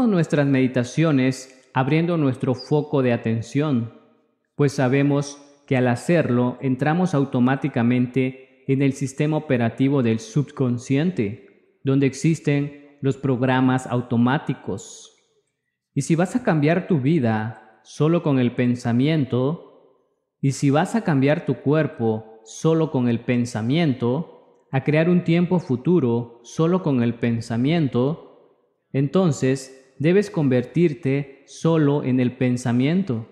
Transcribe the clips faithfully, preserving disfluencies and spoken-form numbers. Empecemos nuestras meditaciones abriendo nuestro foco de atención, pues sabemos que al hacerlo entramos automáticamente en el sistema operativo del subconsciente, donde existen los programas automáticos. Y si vas a cambiar tu vida solo con el pensamiento, y si vas a cambiar tu cuerpo solo con el pensamiento, a crear un tiempo futuro solo con el pensamiento, entonces debes convertirte solo en el pensamiento.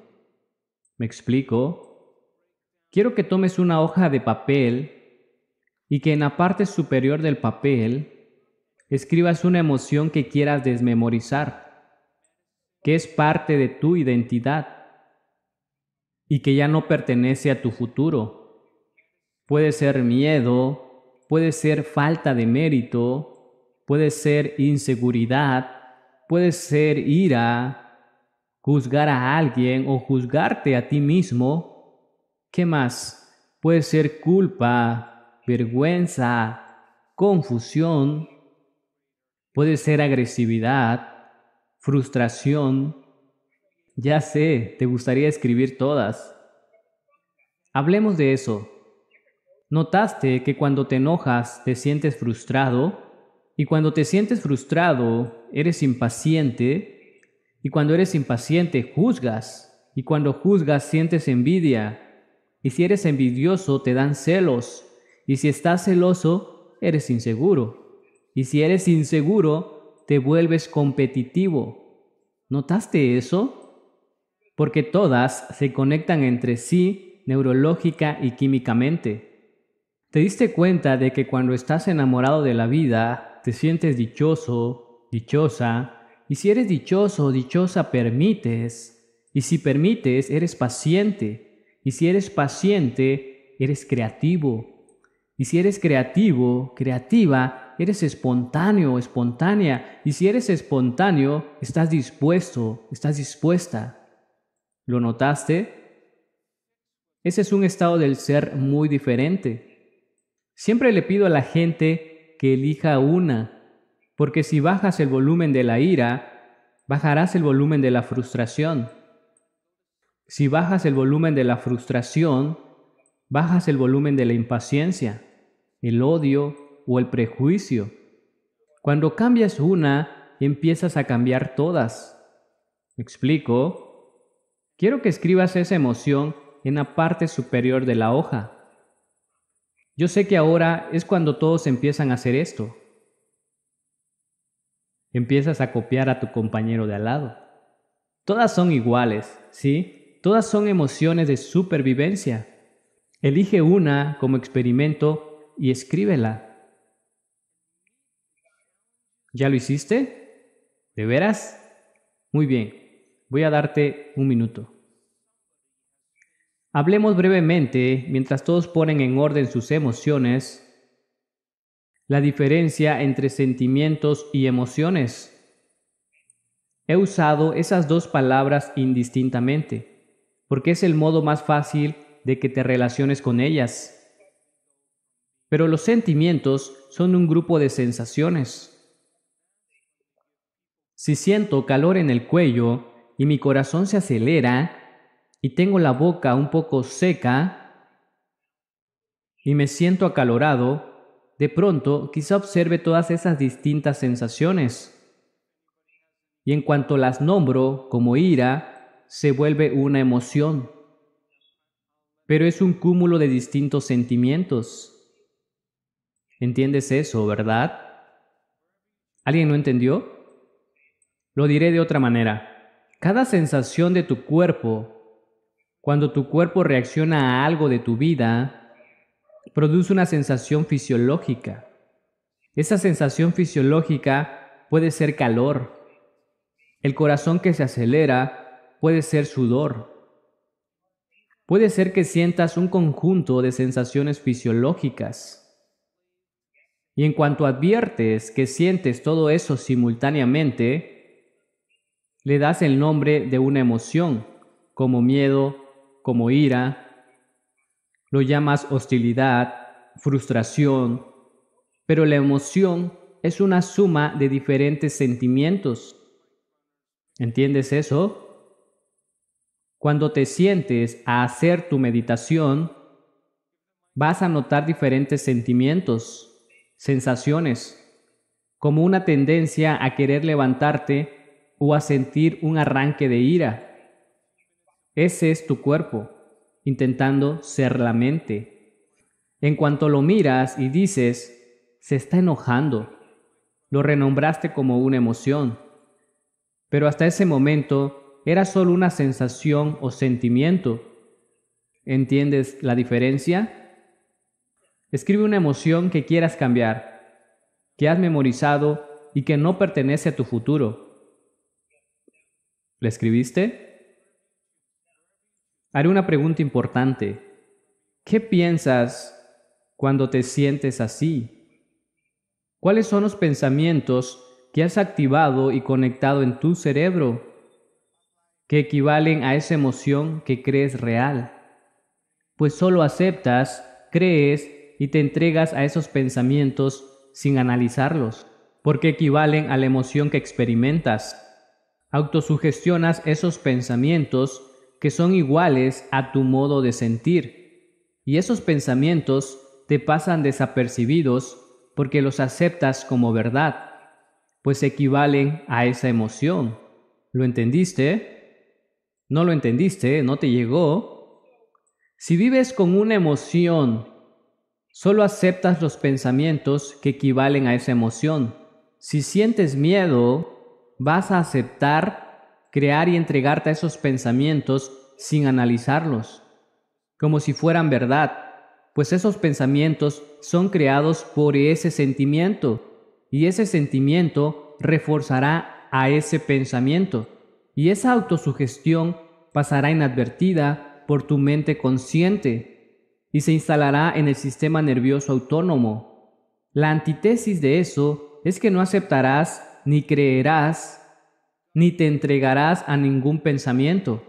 ¿Me explico? Quiero que tomes una hoja de papel y que en la parte superior del papel escribas una emoción que quieras desmemorizar, que es parte de tu identidad y que ya no pertenece a tu futuro. Puede ser miedo, puede ser falta de mérito, puede ser inseguridad, puede ser ira, juzgar a alguien o juzgarte a ti mismo. ¿Qué más? Puede ser culpa, vergüenza, confusión, puede ser agresividad, frustración. Ya sé, te gustaría escribir todas. Hablemos de eso. ¿Notaste que cuando te enojas te sientes frustrado? Y cuando te sientes frustrado, eres impaciente. Y cuando eres impaciente, juzgas. Y cuando juzgas, sientes envidia. Y si eres envidioso, te dan celos. Y si estás celoso, eres inseguro. Y si eres inseguro, te vuelves competitivo. ¿Notaste eso? Porque todas se conectan entre sí, neurológica y químicamente. ¿Te diste cuenta de que cuando estás enamorado de la vida, te sientes dichoso, dichosa? Y si eres dichoso, dichosa, permites. Y si permites, eres paciente. Y si eres paciente, eres creativo. Y si eres creativo, creativa, eres espontáneo, espontánea. Y si eres espontáneo, estás dispuesto, estás dispuesta. ¿Lo notaste? Ese es un estado del ser muy diferente. Siempre le pido a la gente que elija una, porque si bajas el volumen de la ira, bajarás el volumen de la frustración. Si bajas el volumen de la frustración, bajas el volumen de la impaciencia, el odio o el prejuicio. Cuando cambias una, empiezas a cambiar todas. ¿Me explico? Quiero que escribas esa emoción en la parte superior de la hoja. Yo sé que ahora es cuando todos empiezan a hacer esto. Empiezas a copiar a tu compañero de al lado. Todas son iguales, ¿sí? Todas son emociones de supervivencia. Elige una como experimento y escríbela. ¿Ya lo hiciste? ¿De veras? Muy bien, voy a darte un minuto. Hablemos brevemente, mientras todos ponen en orden sus emociones, la diferencia entre sentimientos y emociones. He usado esas dos palabras indistintamente, porque es el modo más fácil de que te relaciones con ellas. Pero los sentimientos son un grupo de sensaciones. Si siento calor en el cuello y mi corazón se acelera y tengo la boca un poco seca y me siento acalorado, de pronto quizá observe todas esas distintas sensaciones. Y en cuanto las nombro como ira, se vuelve una emoción, pero es un cúmulo de distintos sentimientos. ¿Entiendes eso, verdad? ¿Alguien no entendió? Lo diré de otra manera. Cada sensación de tu cuerpo, cuando tu cuerpo reacciona a algo de tu vida, produce una sensación fisiológica. Esa sensación fisiológica puede ser calor, el corazón que se acelera, puede ser sudor. Puede ser que sientas un conjunto de sensaciones fisiológicas. Y en cuanto adviertes que sientes todo eso simultáneamente, le das el nombre de una emoción, como miedo, como ira. Lo llamas hostilidad, frustración. Pero la emoción es una suma de diferentes sentimientos. ¿Entiendes eso? Cuando te sientes a hacer tu meditación, vas a notar diferentes sentimientos, sensaciones, como una tendencia a querer levantarte o a sentir un arranque de ira. Ese es tu cuerpo, intentando ser la mente. En cuanto lo miras y dices, se está enojando, lo renombraste como una emoción. Pero hasta ese momento era solo una sensación o sentimiento. ¿Entiendes la diferencia? Escribe una emoción que quieras cambiar, que has memorizado y que no pertenece a tu futuro. ¿La escribiste? Haré una pregunta importante. ¿Qué piensas cuando te sientes así? ¿Cuáles son los pensamientos que has activado y conectado en tu cerebro que equivalen a esa emoción que crees real? Pues solo aceptas, crees y te entregas a esos pensamientos sin analizarlos, porque equivalen a la emoción que experimentas. Autosugestionas esos pensamientos que son iguales a tu modo de sentir, y esos pensamientos te pasan desapercibidos porque los aceptas como verdad, pues equivalen a esa emoción. ¿Lo entendiste? ¿No lo entendiste? ¿No te llegó? Si vives con una emoción, solo aceptas los pensamientos que equivalen a esa emoción. Si sientes miedo, vas a aceptar, crear y entregarte a esos pensamientos sin analizarlos, como si fueran verdad, pues esos pensamientos son creados por ese sentimiento. Y ese sentimiento reforzará a ese pensamiento. Y esa autosugestión pasará inadvertida por tu mente consciente y se instalará en el sistema nervioso autónomo. La antítesis de eso es que no aceptarás, ni creerás, ni te entregarás a ningún pensamiento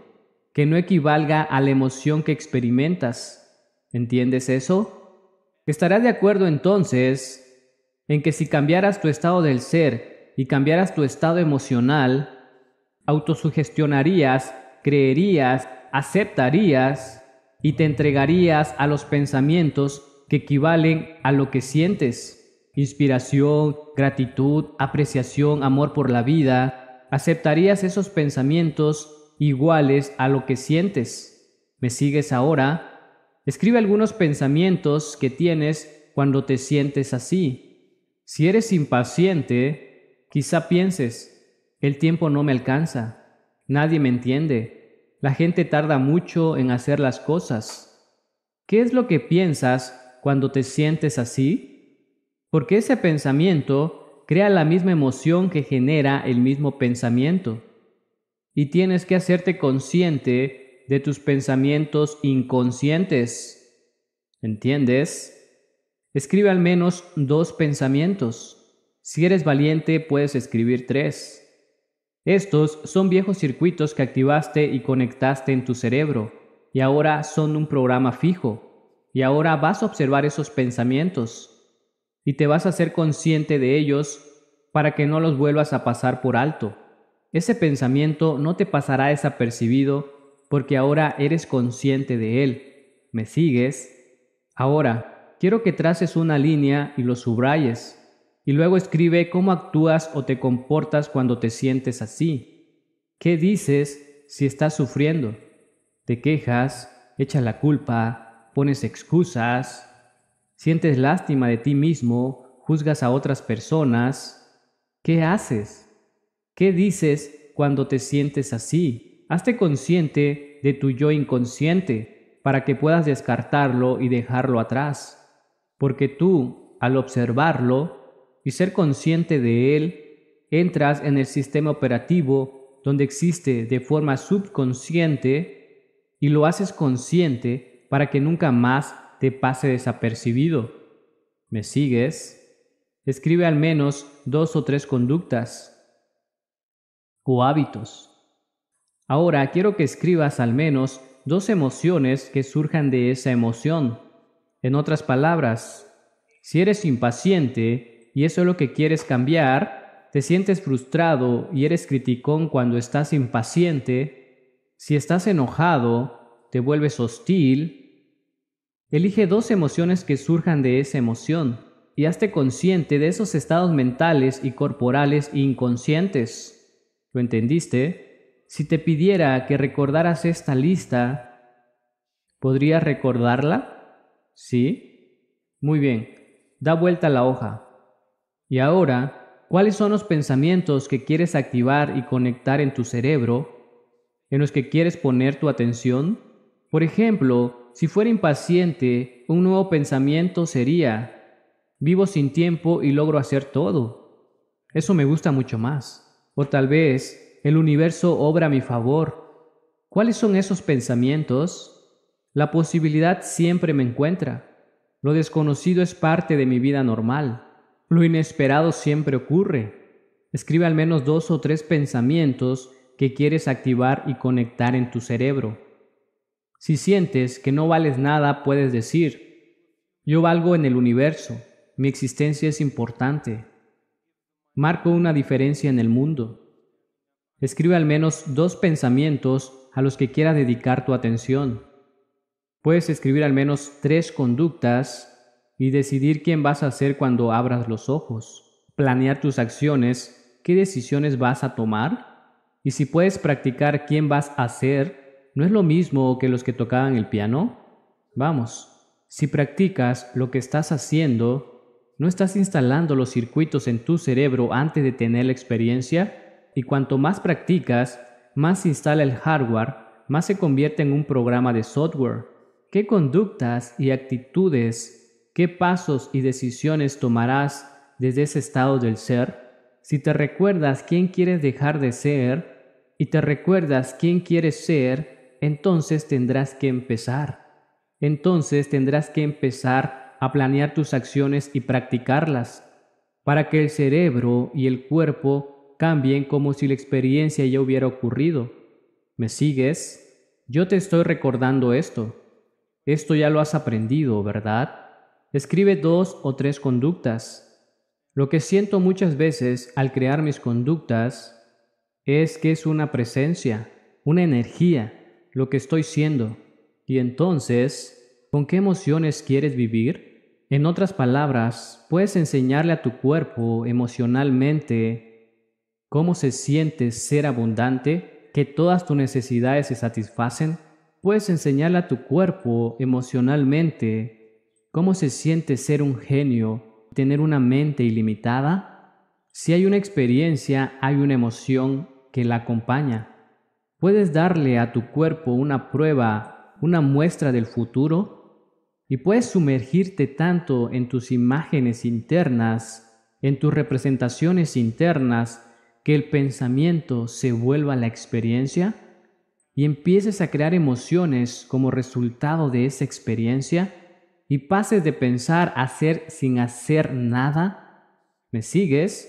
que no equivalga a la emoción que experimentas. ¿Entiendes eso? Estarás de acuerdo entonces en que si cambiaras tu estado del ser y cambiaras tu estado emocional, autosugestionarías, creerías, aceptarías y te entregarías a los pensamientos que equivalen a lo que sientes. Inspiración, gratitud, apreciación, amor por la vida. Aceptarías esos pensamientos iguales a lo que sientes. ¿Me sigues ahora? Escribe algunos pensamientos que tienes cuando te sientes así. Si eres impaciente, quizá pienses, el tiempo no me alcanza, nadie me entiende, la gente tarda mucho en hacer las cosas. ¿Qué es lo que piensas cuando te sientes así? Porque ese pensamiento crea la misma emoción que genera el mismo pensamiento. Y tienes que hacerte consciente de tus pensamientos inconscientes. ¿Entiendes? Escribe al menos dos pensamientos. Si eres valiente, puedes escribir tres. Estos son viejos circuitos que activaste y conectaste en tu cerebro, y ahora son un programa fijo, y ahora vas a observar esos pensamientos, y te vas a ser consciente de ellos para que no los vuelvas a pasar por alto. Ese pensamiento no te pasará desapercibido porque ahora eres consciente de él. ¿Me sigues? Ahora, quiero que traces una línea y lo subrayes, y luego escribe cómo actúas o te comportas cuando te sientes así. ¿Qué dices si estás sufriendo? ¿Te quejas? ¿Echas la culpa? ¿Pones excusas? ¿Sientes lástima de ti mismo? ¿Juzgas a otras personas? ¿Qué haces? ¿Qué dices cuando te sientes así? Hazte consciente de tu yo inconsciente para que puedas descartarlo y dejarlo atrás. Porque tú, al observarlo y ser consciente de él, entras en el sistema operativo donde existe de forma subconsciente y lo haces consciente para que nunca más te pase desapercibido. ¿Me sigues? Escribe al menos dos o tres conductas o hábitos. Ahora quiero que escribas al menos dos emociones que surjan de esa emoción. En otras palabras, si eres impaciente y eso es lo que quieres cambiar, te sientes frustrado y eres criticón cuando estás impaciente, si estás enojado, te vuelves hostil. Elige dos emociones que surjan de esa emoción y hazte consciente de esos estados mentales y corporales inconscientes. ¿Lo entendiste? Si te pidiera que recordaras esta lista, ¿podrías recordarla? ¿Sí? Muy bien, da vuelta la hoja. Y ahora, ¿cuáles son los pensamientos que quieres activar y conectar en tu cerebro, en los que quieres poner tu atención? Por ejemplo, si fuera impaciente, un nuevo pensamiento sería: vivo sin tiempo y logro hacer todo. Eso me gusta mucho más. O tal vez, el universo obra a mi favor. ¿Cuáles son esos pensamientos? La posibilidad siempre me encuentra. Lo desconocido es parte de mi vida normal. Lo inesperado siempre ocurre. Escribe al menos dos o tres pensamientos que quieres activar y conectar en tu cerebro. Si sientes que no vales nada, puedes decir: yo valgo en el universo, mi existencia es importante, marco una diferencia en el mundo. Escribe al menos dos pensamientos a los que quieras dedicar tu atención. Puedes escribir al menos tres conductas y decidir quién vas a ser cuando abras los ojos, planear tus acciones, qué decisiones vas a tomar, y si puedes practicar quién vas a ser, ¿no es lo mismo que los que tocaban el piano? Vamos, si practicas lo que estás haciendo, ¿no estás instalando los circuitos en tu cerebro antes de tener la experiencia? Y cuanto más practicas, más se instala el hardware, más se convierte en un programa de software. ¿Qué conductas y actitudes, qué pasos y decisiones tomarás desde ese estado del ser? Si te recuerdas quién quieres dejar de ser y te recuerdas quién quieres ser, entonces tendrás que empezar. Entonces tendrás que empezar a planear tus acciones y practicarlas para que el cerebro y el cuerpo cambien como si la experiencia ya hubiera ocurrido. ¿Me sigues? Yo te estoy recordando esto. Esto ya lo has aprendido, ¿verdad? Escribe dos o tres conductas. Lo que siento muchas veces al crear mis conductas es que es una presencia, una energía, lo que estoy siendo. Y entonces, ¿con qué emociones quieres vivir? En otras palabras, puedes enseñarle a tu cuerpo emocionalmente cómo se siente ser abundante, que todas tus necesidades se satisfacen. Puedes enseñarle a tu cuerpo emocionalmente ¿cómo se siente ser un genio, tener una mente ilimitada? Si hay una experiencia, hay una emoción que la acompaña. Puedes darle a tu cuerpo una prueba, una muestra del futuro, y puedes sumergirte tanto en tus imágenes internas, en tus representaciones internas, que el pensamiento se vuelva la experiencia y empieces a crear emociones como resultado de esa experiencia, y pases de pensar a hacer sin hacer nada. ¿Me sigues?